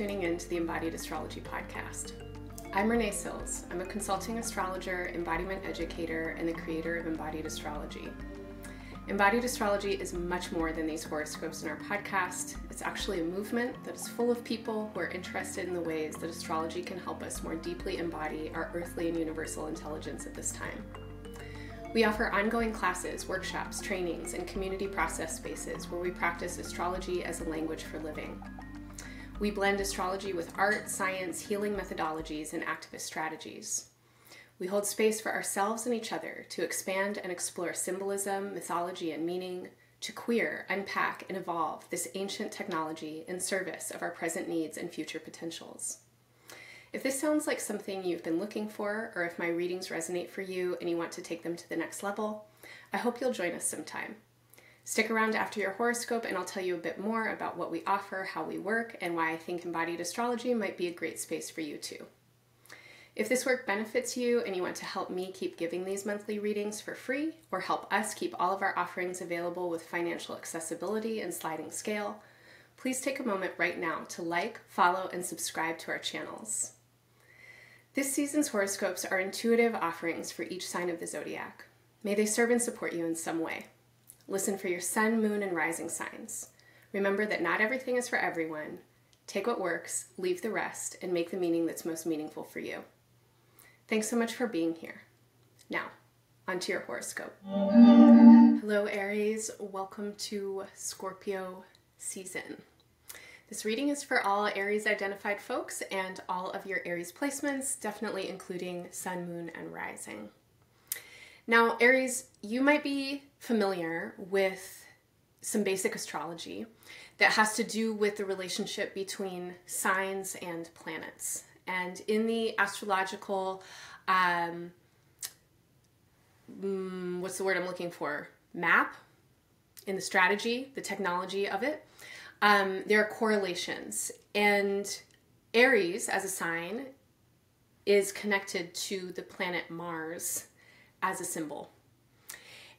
tuning in to the Embodied Astrology podcast. I'm Renee Sills. I'm a consulting astrologer, embodiment educator, and the creator of Embodied Astrology. Embodied Astrology is much more than these horoscopes in our podcast. It's actually a movement that is full of people who are interested in the ways that astrology can help us more deeply embody our earthly and universal intelligence at this time. We offer ongoing classes, workshops, trainings, and community process spaces where we practice astrology as a language for living. We blend astrology with art, science, healing methodologies, and activist strategies. We hold space for ourselves and each other to expand and explore symbolism, mythology, and meaning, to queer, unpack, and evolve this ancient technology in service of our present needs and future potentials. If this sounds like something you've been looking for, or if my readings resonate for you and you want to take them to the next level, I hope you'll join us sometime. Stick around after your horoscope and I'll tell you a bit more about what we offer, how we work, and why I think embodied astrology might be a great space for you too. If this work benefits you and you want to help me keep giving these monthly readings for free, or help us keep all of our offerings available with financial accessibility and sliding scale, please take a moment right now to like, follow, and subscribe to our channels. This season's horoscopes are intuitive offerings for each sign of the zodiac. May they serve and support you in some way. Listen for your sun, moon, and rising signs. Remember that not everything is for everyone. Take what works, leave the rest, and make the meaning that's most meaningful for you. Thanks so much for being here. Now, onto your horoscope. Hello, Aries. Welcome to Scorpio season. This reading is for all Aries identified folks and all of your Aries placements, definitely including sun, moon, and rising. Now, Aries, you might be familiar with some basic astrology that has to do with the relationship between signs and planets. And in the astrological, what's the word I'm looking for? Map, in the strategy, the technology of it, there are correlations, and Aries as a sign is connected to the planet Mars as a symbol.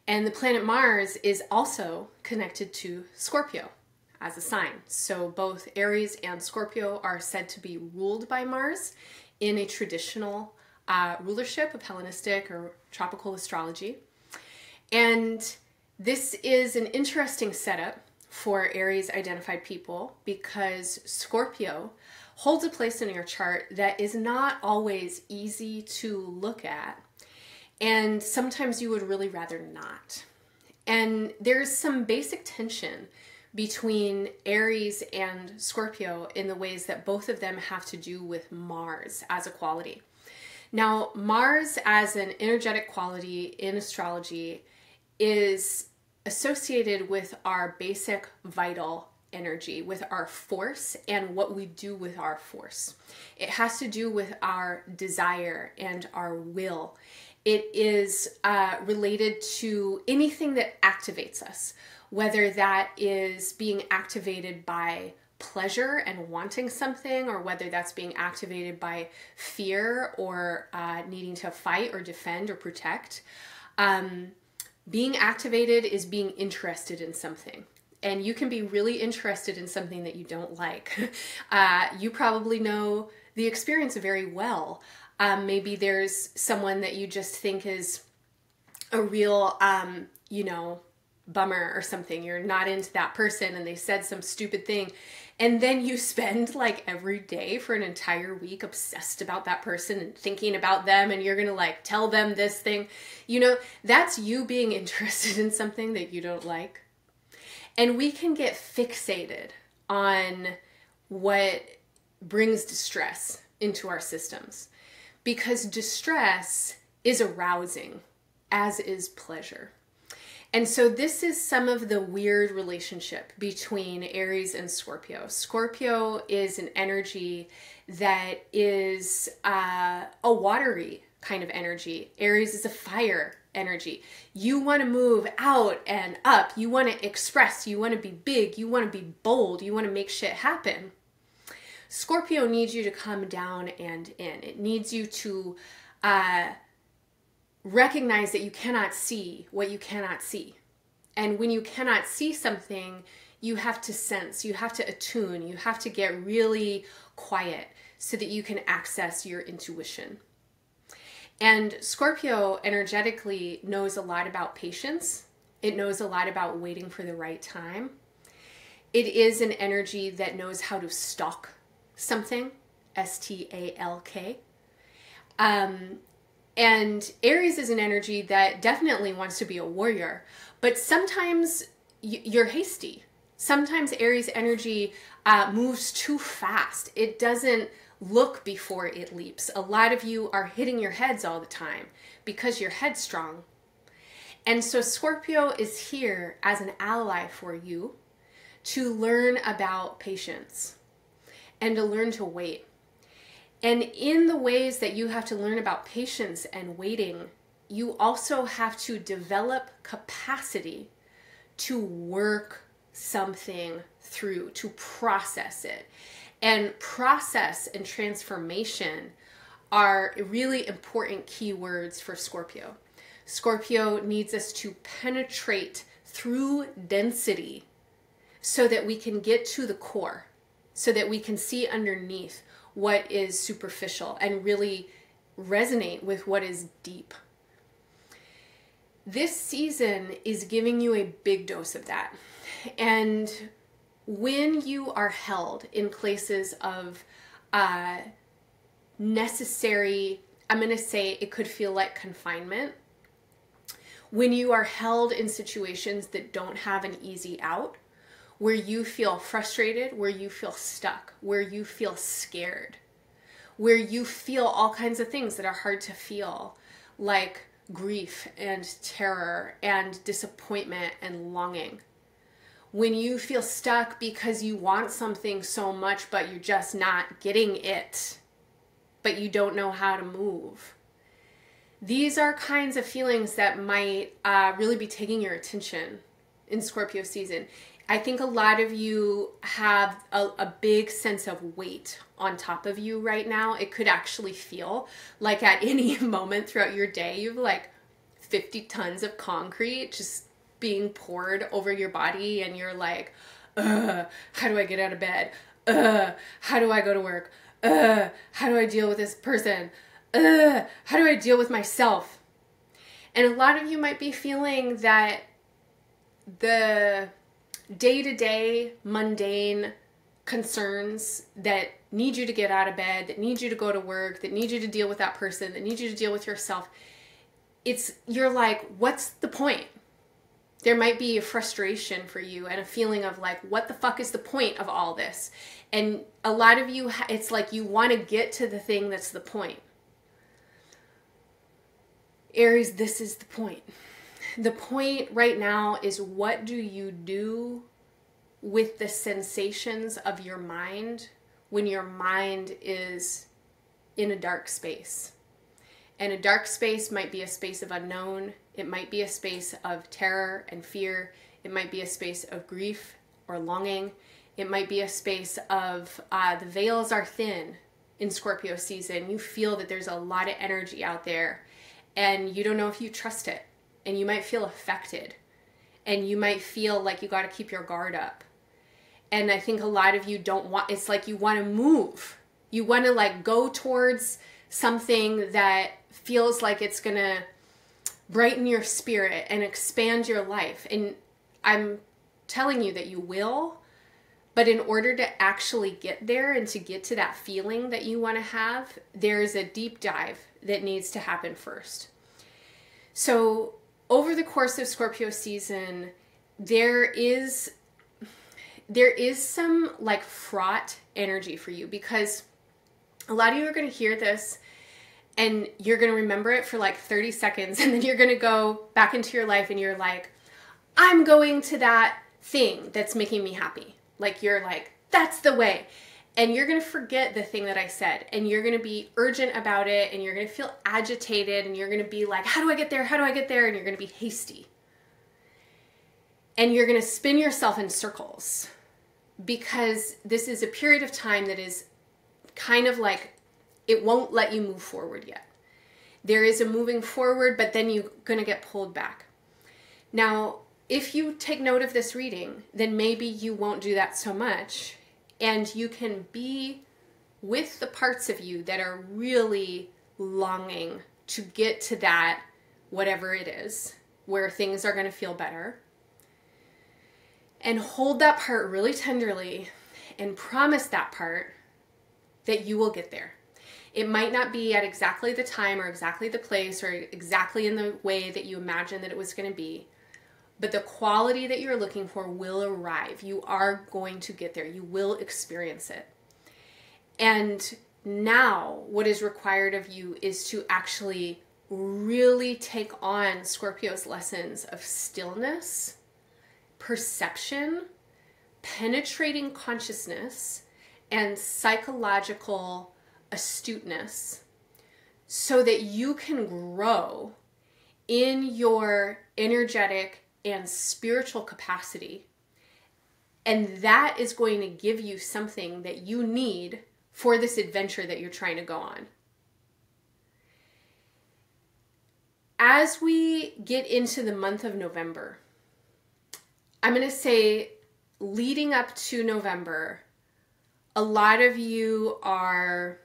And the planet Mars is also connected to Scorpio as a sign. So both Aries and Scorpio are said to be ruled by Mars in a traditional rulership of Hellenistic or tropical astrology. And this is an interesting setup for Aries identified people, because Scorpio holds a place in your chart that is not always easy to look at, and sometimes you would really rather not. And there's some basic tension between Aries and Scorpio in the ways that both of them have to do with Mars as a quality. Now, Mars as an energetic quality in astrology is associated with our basic vital energy, with our force and what we do with our force. It has to do with our desire and our will. It is related to anything that activates us, whether that is being activated by pleasure and wanting something, or whether that's being activated by fear or needing to fight or defend or protect. Being activated is being interested in something, and you can be really interested in something that you don't like. You probably know the experience very well. Maybe there's someone that you just think is a real, bummer or something. You're not into that person and they said some stupid thing. And then you spend like every day for an entire week obsessed about that person and thinking about them, and you're going to like tell them this thing. You know, that's you being interested in something that you don't like. And we can get fixated on what brings distress into our systems, because distress is arousing, as is pleasure. And so this is some of the weird relationship between Aries and Scorpio. Scorpio is an energy that is a watery kind of energy. Aries is a fire energy. You want to move out and up. You want to express. You want to be big. You want to be bold. You want to make shit happen. Scorpio needs you to come down and in. It needs you to recognize that you cannot see what you cannot see. And when you cannot see something, you have to sense, you have to attune, you have to get really quiet so that you can access your intuition. And Scorpio energetically knows a lot about patience. It knows a lot about waiting for the right time. It is an energy that knows how to stalk something, S-T-A-L-K. And Aries is an energy that definitely wants to be a warrior, but sometimes you're hasty. Sometimes Aries energy moves too fast. It doesn't look before it leaps. A lot of you are hitting your heads all the time because you're headstrong. And so Scorpio is here as an ally for you to learn about patience and to learn to wait. And in the ways that you have to learn about patience and waiting, you also have to develop capacity to work something through, to process it. And process and transformation are really important keywords for Scorpio. Scorpio needs us to penetrate through density so that we can get to the core, so that we can see underneath what is superficial and really resonate with what is deep. This season is giving you a big dose of that. And when you are held in places of necessary, I'm going to say it could feel like confinement, when you are held in situations that don't have an easy out, where you feel frustrated, where you feel stuck, where you feel scared, where you feel all kinds of things that are hard to feel, like grief and terror and disappointment and longing. When you feel stuck because you want something so much, but you're just not getting it, but you don't know how to move. These are kinds of feelings that might really be taking your attention in Scorpio season. I think a lot of you have a big sense of weight on top of you right now. It could actually feel like at any moment throughout your day, you have like 50 tons of concrete just being poured over your body, and you're like, how do I get out of bed? How do I go to work? How do I deal with this person? How do I deal with myself? And a lot of you might be feeling that the day-to-day mundane concerns that need you to get out of bed, that need you to go to work, that need you to deal with that person, that need you to deal with yourself. You're like, what's the point? There might be a frustration for you and a feeling of like, what the fuck is the point of all this? And a lot of you, it's like you want to get to the thing that's the point. Aries, this is the point. The point right now is, what do you do with the sensations of your mind when your mind is in a dark space? And a dark space might be a space of unknown. It might be a space of terror and fear. It might be a space of grief or longing. It might be a space of the veils are thin in Scorpio season. You feel that there's a lot of energy out there and you don't know if you trust it. And you might feel affected, and you might feel like you got to keep your guard up. And I think a lot of you don't want, it's like you want to move. You want to like go towards something that feels like it's going to brighten your spirit and expand your life. And I'm telling you that you will, but in order to actually get there and to get to that feeling that you want to have, there's a deep dive that needs to happen first. So over the course of Scorpio season, there is some like fraught energy for you, because a lot of you are going to hear this and you're going to remember it for like 30 seconds. And then you're going to go back into your life and you're like, I'm going to that thing that's making me happy. Like you're like, that's the way. And you're going to forget the thing that I said, and you're going to be urgent about it, and you're going to feel agitated, and you're going to be like, how do I get there? How do I get there? And you're going to be hasty. And you're going to spin yourself in circles, because this is a period of time that is kind of like, it won't let you move forward yet. There is a moving forward, but then you're going to get pulled back. Now, if you take note of this reading, then maybe you won't do that so much, and you can be with the parts of you that are really longing to get to that, whatever it is, where things are going to feel better. And hold that part really tenderly and promise that part that you will get there. It might not be at exactly the time or exactly the place or exactly in the way that you imagined that it was going to be, but the quality that you're looking for will arrive. You are going to get there. You will experience it. And now what is required of you is to actually really take on Scorpio's lessons of stillness, perception, penetrating consciousness, and psychological astuteness, so that you can grow in your energetic and spiritual capacity. And that is going to give you something that you need for this adventure that you're trying to go on. As we get into the month of November, I'm going to say leading up to November, a lot of you are,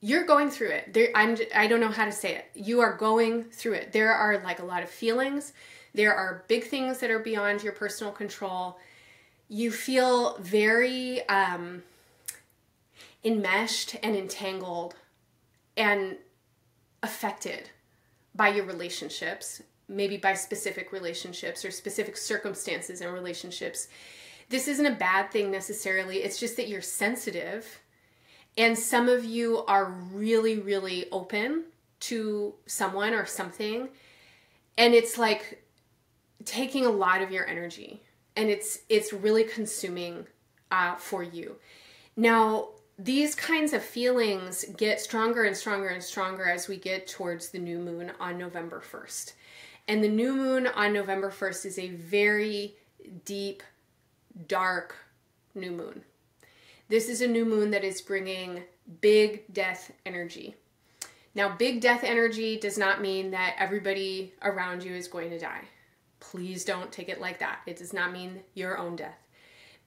you're going through it. I don't know how to say it. You are going through it. There are like a lot of feelings. There are big things that are beyond your personal control. You feel very enmeshed and entangled and affected by your relationships, maybe by specific relationships or specific circumstances and relationships. This isn't a bad thing necessarily. It's just that you're sensitive, and some of you are really, really open to someone or something, and it's like taking a lot of your energy, and it's really consuming for you. Now, these kinds of feelings get stronger and stronger and stronger as we get towards the new moon on November 1st. And the new moon on November 1st is a very deep, dark new moon. This is a new moon that is bringing big death energy. Now, big death energy does not mean that everybody around you is going to die. Please don't take it like that. It does not mean your own death.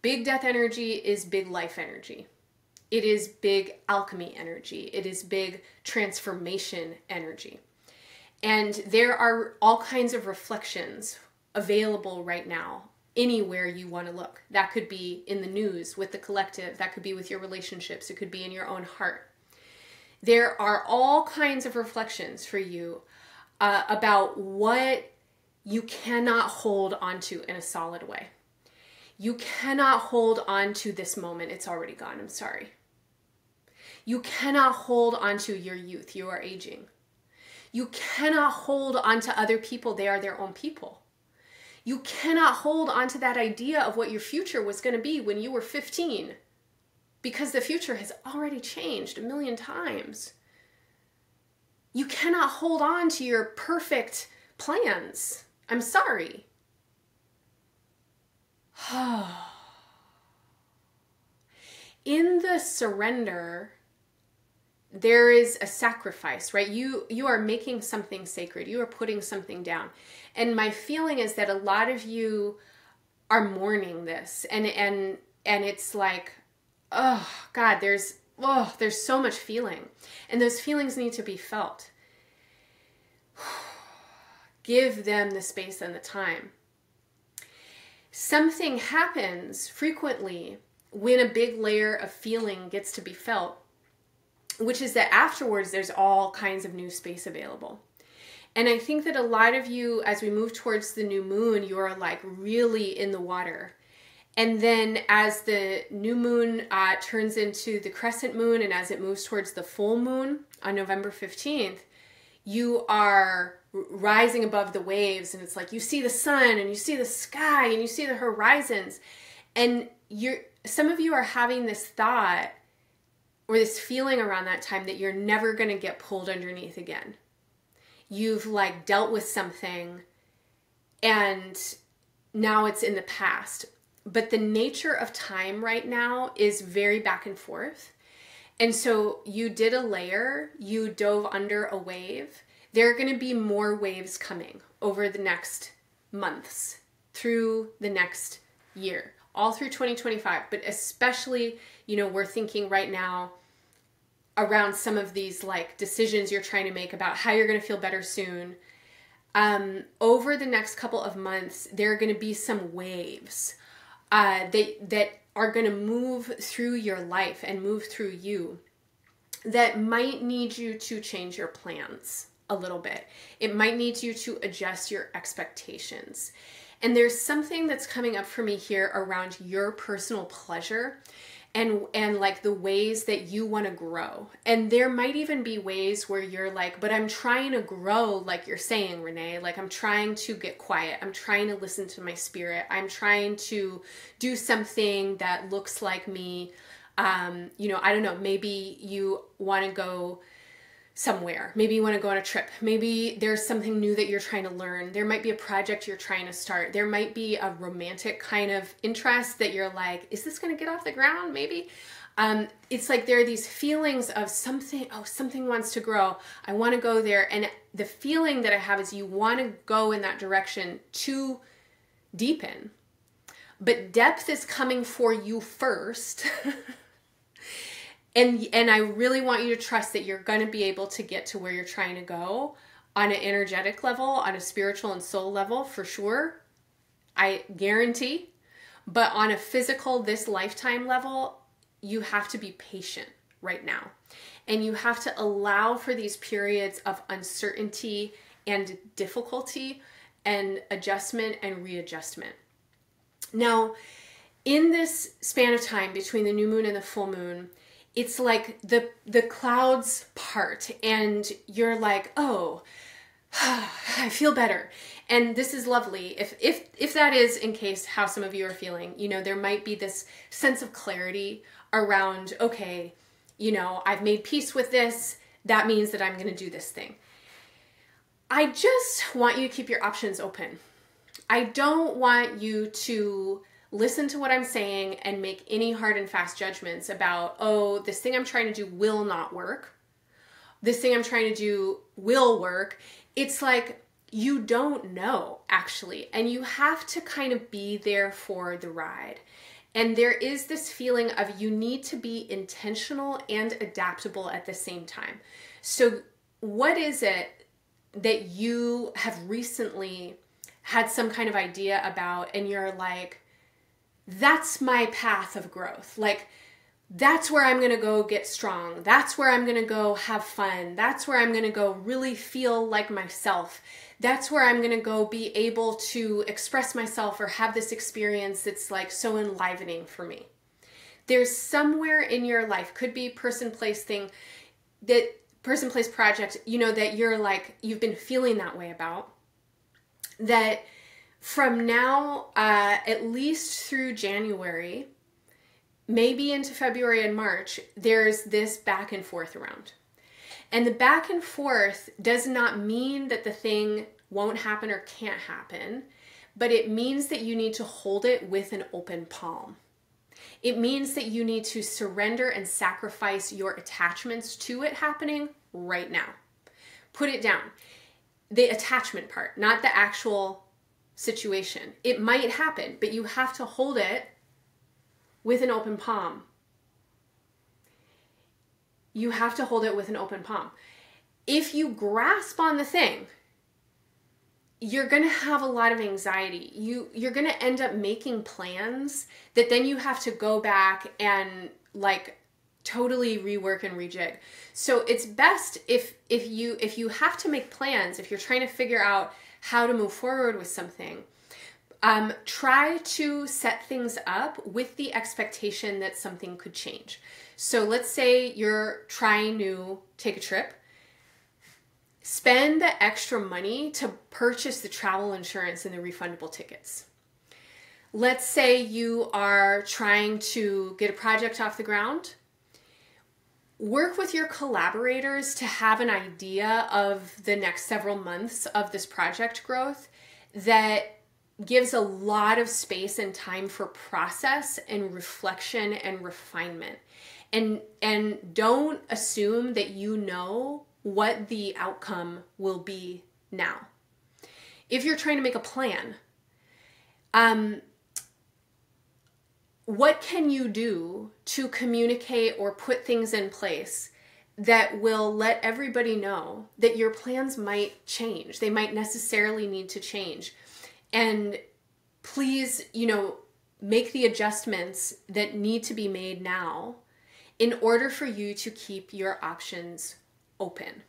Big death energy is big life energy. It is big alchemy energy. It is big transformation energy. And there are all kinds of reflections available right now anywhere you want to look. That could be in the news, with the collective. That could be with your relationships. It could be in your own heart. There are all kinds of reflections for you about what you cannot hold onto in a solid way. You cannot hold onto this moment. It's already gone. I'm sorry. You cannot hold onto your youth. You are aging. You cannot hold onto other people. They are their own people. You cannot hold onto that idea of what your future was going to be when you were 15, because the future has already changed a million times. You cannot hold on to your perfect plans. I'm sorry. In the surrender, there is a sacrifice, right? You are making something sacred. You are putting something down. And my feeling is that a lot of you are mourning this. And it's like, oh God, there's so much feeling. And those feelings need to be felt. Give them the space and the time. Something happens frequently when a big layer of feeling gets to be felt, which is that afterwards there's all kinds of new space available. And I think that a lot of you, as we move towards the new moon, you're like really in the water. And then as the new moon turns into the crescent moon, and as it moves towards the full moon on November 15th, you are rising above the waves, and it's like you see the sun and you see the sky and you see the horizons, and some of you are having this thought or this feeling around that time that you're never going to get pulled underneath again. You've like dealt with something and now it's in the past. But the nature of time right now is very back and forth. And so you did a layer, you dove under a wave. There are going to be more waves coming over the next months through the next year, all through 2025, but especially, you know, we're thinking right now around some of these like decisions you're trying to make about how you're going to feel better soon. Over the next couple of months, there are going to be some waves that are going to move through your life and move through you that might need you to change your plans a little bit. It might need you to adjust your expectations. And there's something that's coming up for me here around your personal pleasure and like the ways that you want to grow. And there might even be ways where you're like, but I'm trying to grow, like you're saying, Renee, like I'm trying to get quiet. I'm trying to listen to my spirit. I'm trying to do something that looks like me. You know, I don't know, maybe you want to go somewhere. Maybe you want to go on a trip. Maybe there's something new that you're trying to learn. There might be a project you're trying to start. There might be a romantic kind of interest that you're like, is this going to get off the ground? Maybe. It's like there are these feelings of something, oh, something wants to grow. I want to go there. And the feeling that I have is you want to go in that direction to deepen. But depth is coming for you first. And I really want you to trust that you're going to be able to get to where you're trying to go on an energetic level, on a spiritual and soul level, for sure. I guarantee. But on a physical, this lifetime level, you have to be patient right now. And you have to allow for these periods of uncertainty and difficulty and adjustment and readjustment. Now, in this span of time between the new moon and the full moon, it's like the clouds part and you're like, oh, I feel better. And this is lovely. If that is in case how some of you are feeling, you know, there might be this sense of clarity around, okay, you know, I've made peace with this. That means that I'm going to do this thing. I just want you to keep your options open. I don't want you to listen to what I'm saying and make any hard and fast judgments about, oh, this thing I'm trying to do will not work. This thing I'm trying to do will work. It's like you don't know, actually, and you have to kind of be there for the ride. And there is this feeling of you need to be intentional and adaptable at the same time. So what is it that you have recently had some kind of idea about and you're like, that's my path of growth. Like, that's where I'm going to go get strong. That's where I'm going to go have fun. That's where I'm going to go really feel like myself. That's where I'm going to go be able to express myself or have this experience that's like so enlivening for me. There's somewhere in your life, could be person, place, thing, that person, place, project, you know, that you're like, you've been feeling that way about, that from now, at least through January, maybe into February and March, there's this back and forth around. And the back and forth does not mean that the thing won't happen or can't happen, but it means that you need to hold it with an open palm. It means that you need to surrender and sacrifice your attachments to it happening right now. Put it down. The attachment part, not the actual situation. It might happen, but you have to hold it with an open palm. You have to hold it with an open palm. If you grasp on the thing, you're going to have a lot of anxiety. You're going to end up making plans that then you have to go back and like totally rework and rejig. So it's best if you have to make plans, if you're trying to figure out how to move forward with something, try to set things up with the expectation that something could change. So let's say you're trying to take a trip, spend the extra money to purchase the travel insurance and the refundable tickets. Let's say you are trying to get a project off the ground, work with your collaborators to have an idea of the next several months of this project growth that gives a lot of space and time for process and reflection and refinement. And don't assume that you know what the outcome will be now. If you're trying to make a plan, What can you do to communicate or put things in place that will let everybody know that your plans might change? They might necessarily need to change. And please, you know, make the adjustments that need to be made now in order for you to keep your options open.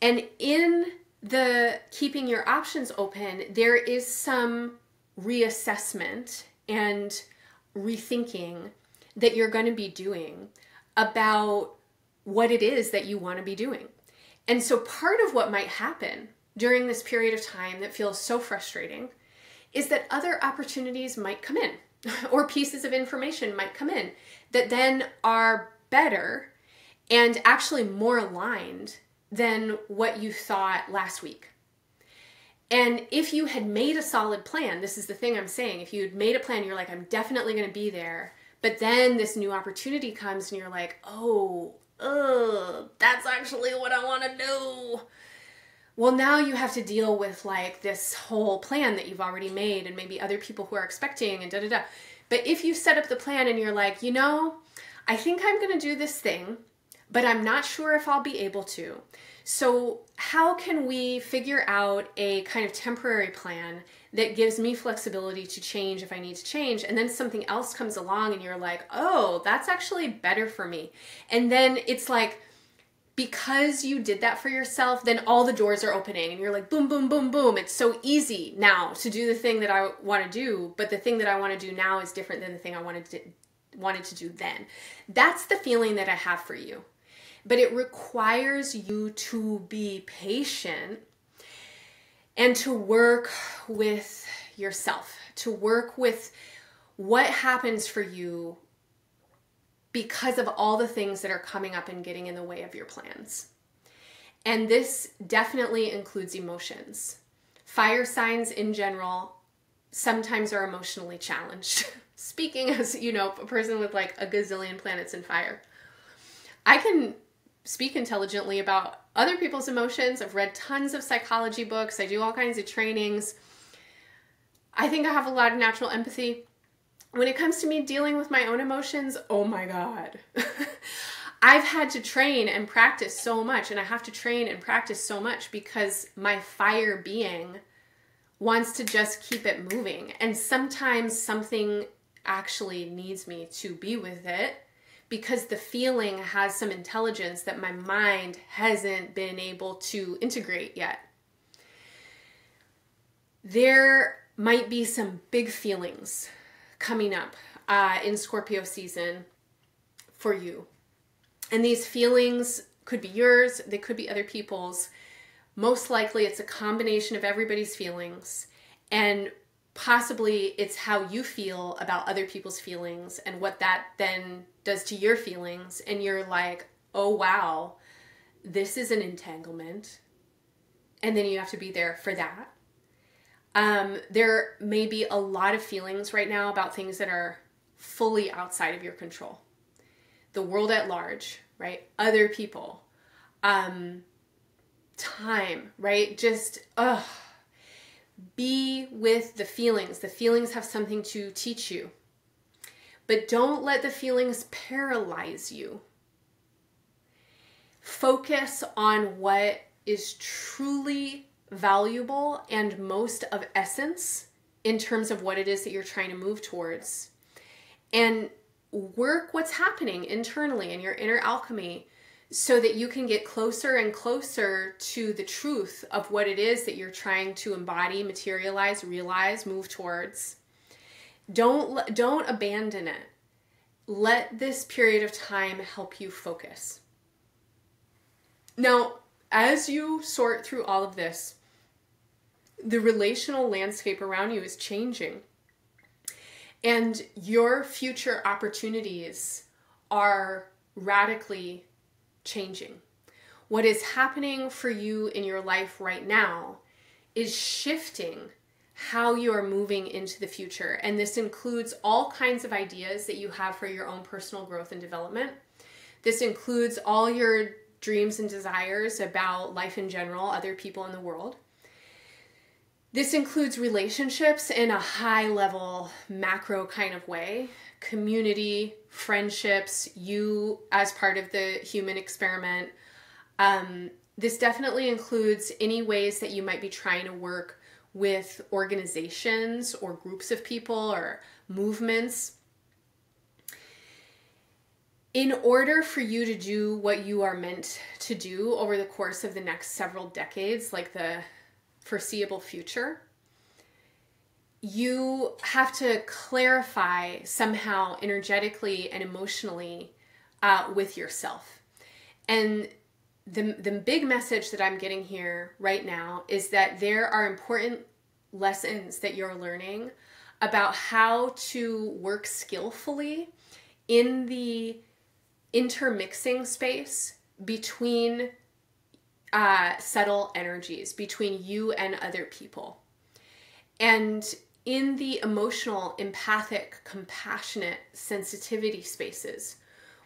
And in the keeping your options open, there is some reassessment and rethinking that you're going to be doing about what it is that you want to be doing. And so part of what might happen during this period of time that feels so frustrating is that other opportunities might come in, or pieces of information might come in that then are better and actually more aligned than what you thought last week. And if you had made a solid plan, this is the thing I'm saying, if you had made a plan, you're like, I'm definitely going to be there, but then this new opportunity comes and you're like, oh, that's actually what I want to do. Well, now you have to deal with like this whole plan that you've already made and maybe other people who are expecting and da-da-da. But if you set up the plan and you're like, you know, I think I'm going to do this thing, but I'm not sure if I'll be able to. So how can we figure out a kind of temporary plan that gives me flexibility to change if I need to change? And then something else comes along and you're like, oh, that's actually better for me. And then it's like, because you did that for yourself, then all the doors are opening and you're like, boom, boom, boom, boom. It's so easy now to do the thing that I want to do, but the thing that I want to do now is different than the thing I wanted to do then. That's the feeling that I have for you. But it requires you to be patient and to work with yourself, to work with what happens for you because of all the things that are coming up and getting in the way of your plans. And this definitely includes emotions. Fire signs in general sometimes are emotionally challenged. Speaking as, you know, a person with like a gazillion planets in fire, I can speak intelligently about other people's emotions. I've read tons of psychology books. I do all kinds of trainings. I think I have a lot of natural empathy. When it comes to me dealing with my own emotions, oh my God. I've had to train and practice so much, and I have to train and practice so much because my fire being wants to just keep it moving. And sometimes something actually needs me to be with it, because the feeling has some intelligence that my mind hasn't been able to integrate yet. There might be some big feelings coming up in Scorpio season for you. And these feelings could be yours, they could be other people's. Most likely it's a combination of everybody's feelings, and possibly it's how you feel about other people's feelings and what that then does to your feelings. And you're like, oh wow, this is an entanglement. And then you have to be there for that. There may be a lot of feelings right now about things that are fully outside of your control. The world at large, right? Other people, time, right? Just, ugh. Be with the feelings. The feelings have something to teach you. But don't let the feelings paralyze you. Focus on what is truly valuable and most of essence in terms of what it is that you're trying to move towards. And work what's happening internally in your inner alchemy so that you can get closer and closer to the truth of what it is that you're trying to embody, materialize, realize, move towards. Don't abandon it. Let this period of time help you focus. Now, as you sort through all of this, the relational landscape around you is changing, and your future opportunities are radically changing. What is happening for you in your life right now is shifting how you are moving into the future. And this includes all kinds of ideas that you have for your own personal growth and development. This includes all your dreams and desires about life in general, other people in the world. This includes relationships in a high level, macro kind of way, community, friendships, you as part of the human experiment. This definitely includes any ways that you might be trying to work with organizations or groups of people or movements. In order for you to do what you are meant to do over the course of the next several decades, like the foreseeable future, you have to clarify somehow energetically and emotionally with yourself. And the big message that I'm getting here right now is that there are important lessons that you're learning about how to work skillfully in the intermixing space between subtle energies, between you and other people. And in the emotional, empathic, compassionate sensitivity spaces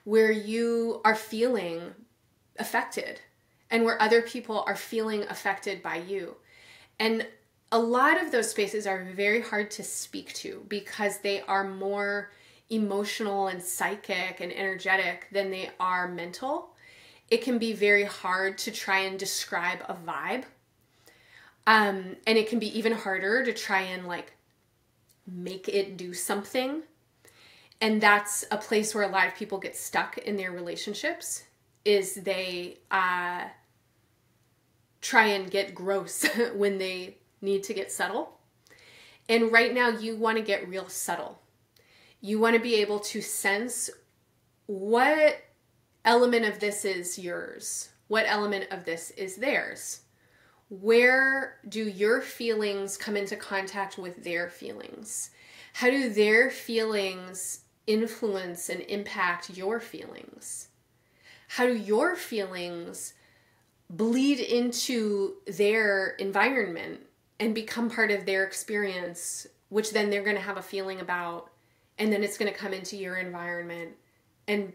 where you are feeling affected and where other people are feeling affected by you. And a lot of those spaces are very hard to speak to because they are more emotional and psychic and energetic than they are mental. It can be very hard to try and describe a vibe. And it can be even harder to try and like make it do something. And that's a place where a lot of people get stuck in their relationships, is they try and get gross when they need to get subtle. And right now you want to get real subtle. You want to be able to sense what element of this is yours, what element of this is theirs. Where do your feelings come into contact with their feelings? How do their feelings influence and impact your feelings? How do your feelings bleed into their environment and become part of their experience, which then they're going to have a feeling about, and then it's going to come into your environment and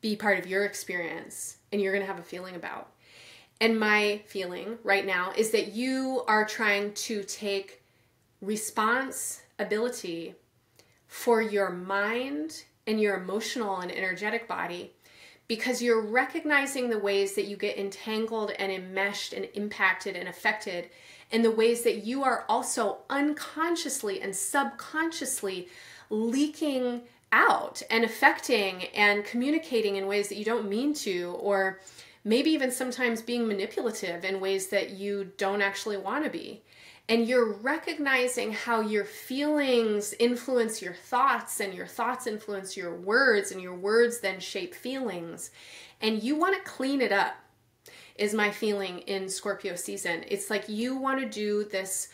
be part of your experience, and you're going to have a feeling about. And my feeling right now is that you are trying to take responsibility for your mind and your emotional and energetic body, because you're recognizing the ways that you get entangled and enmeshed and impacted and affected, and the ways that you are also unconsciously and subconsciously leaking out and affecting and communicating in ways that you don't mean to, or maybe even sometimes being manipulative in ways that you don't actually want to be. And you're recognizing how your feelings influence your thoughts, and your thoughts influence your words, and your words then shape feelings. And you want to clean it up, is my feeling in Scorpio season. It's like you want to do this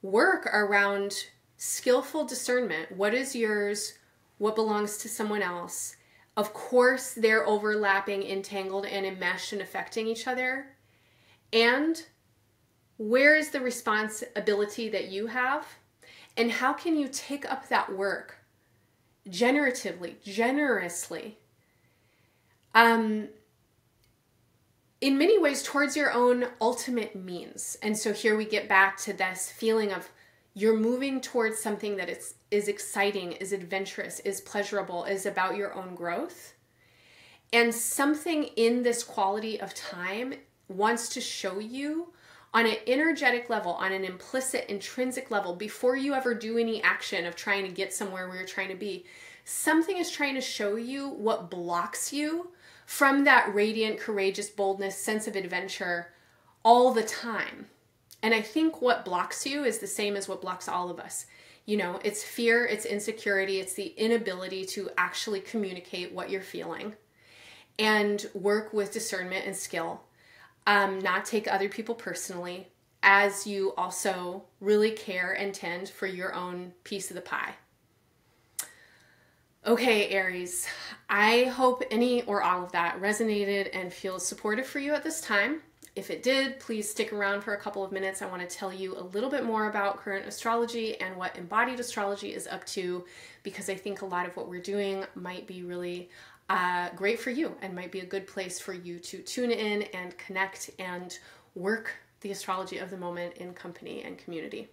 work around skillful discernment. What is yours? What belongs to someone else? Of course, they're overlapping, entangled, and enmeshed and affecting each other. And where is the responsibility that you have? And how can you take up that work generatively, generously? In many ways, towards your own ultimate means. And so here we get back to this feeling of you're moving towards something that is exciting, is adventurous, is pleasurable, is about your own growth. And something in this quality of time wants to show you on an energetic level, on an implicit, intrinsic level, before you ever do any action of trying to get somewhere where you're trying to be, something is trying to show you what blocks you from that radiant, courageous boldness, sense of adventure all the time. And I think what blocks you is the same as what blocks all of us. You know, it's fear, it's insecurity, it's the inability to actually communicate what you're feeling and work with discernment and skill. Not take other people personally, as you also really care and tend for your own piece of the pie. Okay, Aries, I hope any or all of that resonated and feels supportive for you at this time. If it did, please stick around for a couple of minutes. I want to tell you a little bit more about current astrology and what embodied astrology is up to, because I think a lot of what we're doing might be really great for you and might be a good place for you to tune in and connect and work the astrology of the moment in company and community.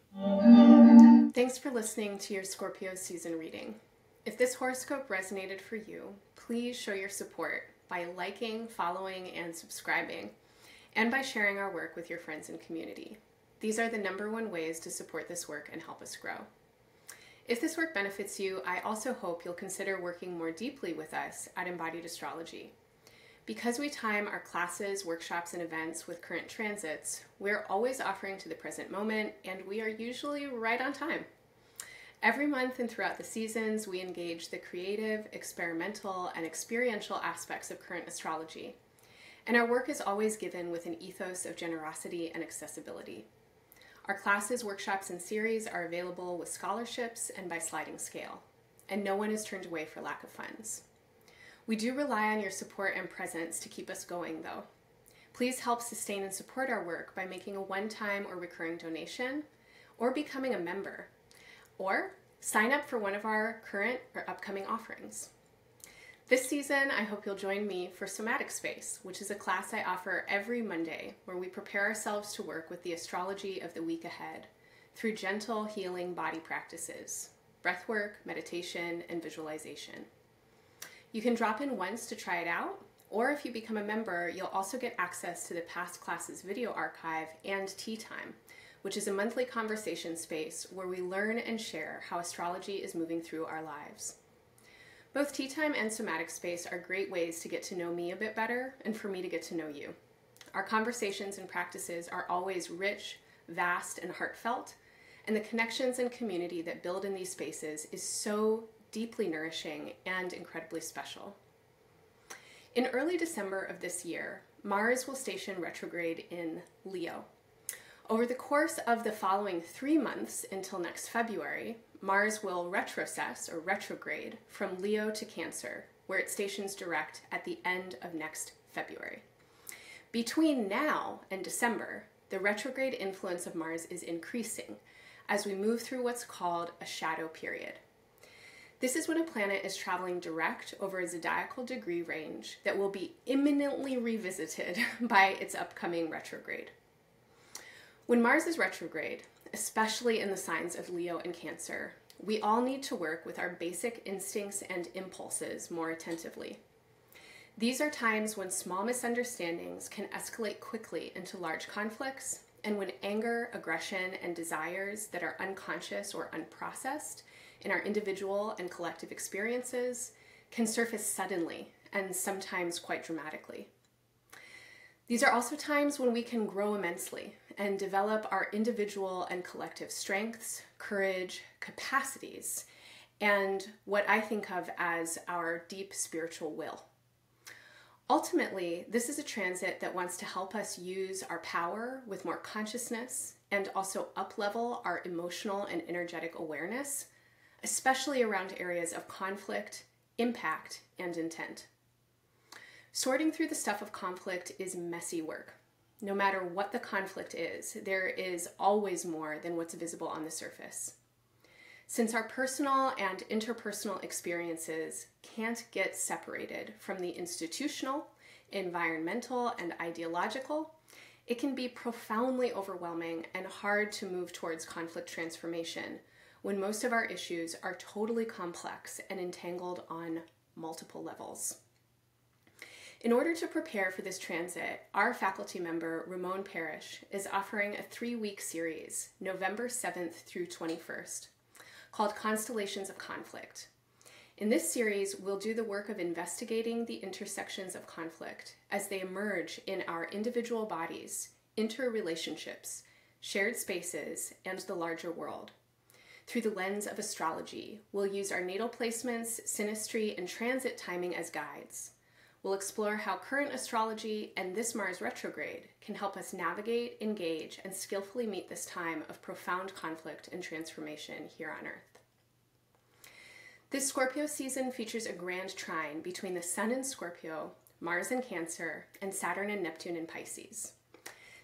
Thanks for listening to your Scorpio season reading. If this horoscope resonated for you, please show your support by liking, following, and subscribing, and by sharing our work with your friends and community. These are the #1 ways to support this work and help us grow. If this work benefits you, I also hope you'll consider working more deeply with us at Embodied Astrology. Because we time our classes, workshops, and events with current transits, we're always offering to the present moment, and we are usually right on time. Every month and throughout the seasons, we engage the creative, experimental, and experiential aspects of current astrology, and our work is always given with an ethos of generosity and accessibility. Our classes, workshops, and series are available with scholarships and by sliding scale, and no one is turned away for lack of funds. We do rely on your support and presence to keep us going, though. Please help sustain and support our work by making a one-time or recurring donation, or becoming a member, or sign up for one of our current or upcoming offerings. This season, I hope you'll join me for Somatic Space, which is a class I offer every Monday where we prepare ourselves to work with the astrology of the week ahead through gentle, healing body practices, breathwork, meditation, and visualization. You can drop in once to try it out, or if you become a member, you'll also get access to the past classes video archive and Tea Time, which is a monthly conversation space where we learn and share how astrology is moving through our lives. Both Tea Time and Somatic Space are great ways to get to know me a bit better and for me to get to know you. Our conversations and practices are always rich, vast, and heartfelt, and the connections and community that build in these spaces is so deeply nourishing and incredibly special. In early December of this year, Mars will station retrograde in Leo. Over the course of the following 3 months until next February, Mars will retrocess or retrograde from Leo to Cancer, where it stations direct at the end of next February. Between now and December, the retrograde influence of Mars is increasing as we move through what's called a shadow period. This is when a planet is traveling direct over a zodiacal degree range that will be imminently revisited by its upcoming retrograde. When Mars is retrograde, especially in the signs of Leo and Cancer, we all need to work with our basic instincts and impulses more attentively. These are times when small misunderstandings can escalate quickly into large conflicts, and when anger, aggression, and desires that are unconscious or unprocessed in our individual and collective experiences can surface suddenly and sometimes quite dramatically. These are also times when we can grow immensely and develop our individual and collective strengths, courage, capacities, and what I think of as our deep spiritual will. Ultimately, this is a transit that wants to help us use our power with more consciousness and also up-level our emotional and energetic awareness, especially around areas of conflict, impact, and intent. Sorting through the stuff of conflict is messy work. No matter what the conflict is, there is always more than what's visible on the surface. Since our personal and interpersonal experiences can't get separated from the institutional, environmental, and ideological, it can be profoundly overwhelming and hard to move towards conflict transformation when most of our issues are totally complex and entangled on multiple levels. In order to prepare for this transit, our faculty member, Ramon Parrish, is offering a 3-week series, November 7th through 21st, called Constellations of Conflict. In this series, we'll do the work of investigating the intersections of conflict as they emerge in our individual bodies, interrelationships, shared spaces, and the larger world. Through the lens of astrology, we'll use our natal placements, synastry, and transit timing as guides. We'll explore how current astrology and this Mars retrograde can help us navigate, engage, and skillfully meet this time of profound conflict and transformation here on Earth. This Scorpio season features a grand trine between the Sun in Scorpio, Mars in Cancer, and Saturn and Neptune in Pisces.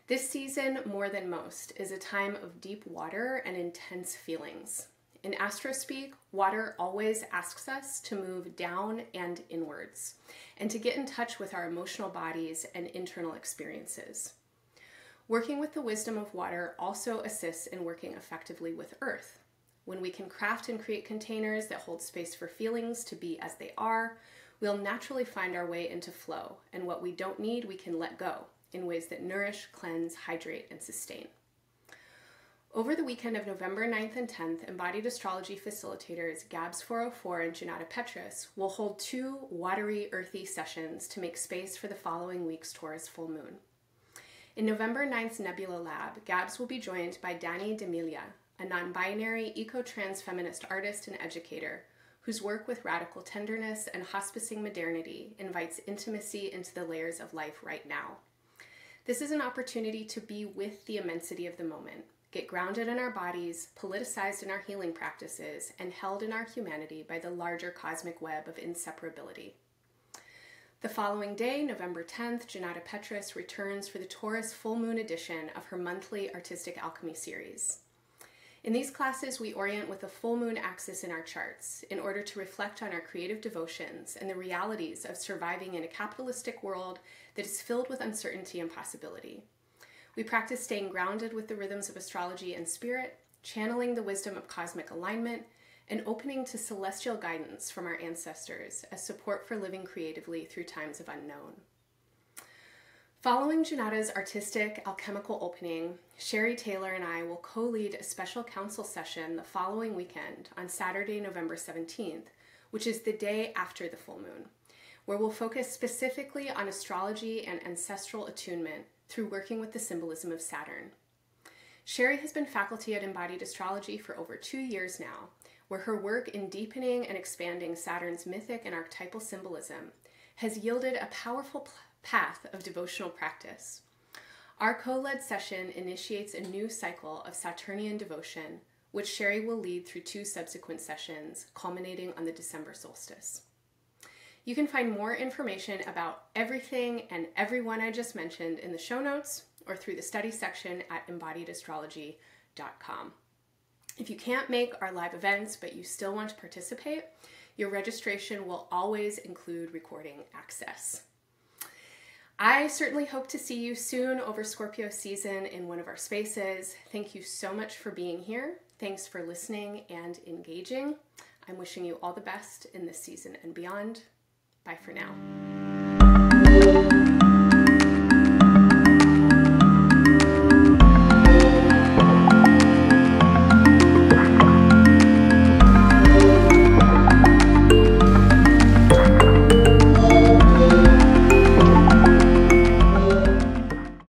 This season, more than most, is a time of deep water and intense feelings. In astrospeak, water always asks us to move down and inwards, and to get in touch with our emotional bodies and internal experiences. Working with the wisdom of water also assists in working effectively with earth. When we can craft and create containers that hold space for feelings to be as they are, we'll naturally find our way into flow, and what we don't need, we can let go in ways that nourish, cleanse, hydrate, and sustain. Over the weekend of November 9th and 10th, Embodied Astrology facilitators Gabs 404 and Junauda Petrus will hold two watery, earthy sessions to make space for the following week's Taurus full moon. In November 9th's Nebula Lab, Gabs will be joined by Dani d'Emilia, a non-binary, eco-trans feminist artist and educator whose work with radical tenderness and hospicing modernity invites intimacy into the layers of life right now. This is an opportunity to be with the immensity of the moment, get grounded in our bodies, politicized in our healing practices, and held in our humanity by the larger cosmic web of inseparability. The following day, November 10th, Junauda Petrus returns for the Taurus Full Moon edition of her monthly Artistic Alchemy series. In these classes, we orient with a full moon axis in our charts in order to reflect on our creative devotions and the realities of surviving in a capitalistic world that is filled with uncertainty and possibility. We practice staying grounded with the rhythms of astrology and spirit, channeling the wisdom of cosmic alignment, and opening to celestial guidance from our ancestors as support for living creatively through times of unknown. Following Junauda's artistic alchemical opening, Sherry Taylor and I will co-lead a special council session the following weekend on Saturday, November 17th, which is the day after the full moon, where we'll focus specifically on astrology and ancestral attunement through working with the symbolism of Saturn. Sherry has been faculty at Embodied Astrology for over 2 years now, where her work in deepening and expanding Saturn's mythic and archetypal symbolism has yielded a powerful path of devotional practice. Our co-led session initiates a new cycle of Saturnian devotion, which Sherry will lead through 2 subsequent sessions, culminating on the December solstice. You can find more information about everything and everyone I just mentioned in the show notes or through the study section at embodiedastrology.com. If you can't make our live events but you still want to participate, your registration will always include recording access. I certainly hope to see you soon over Scorpio season in one of our spaces. Thank you so much for being here. Thanks for listening and engaging. I'm wishing you all the best in this season and beyond. Bye for now.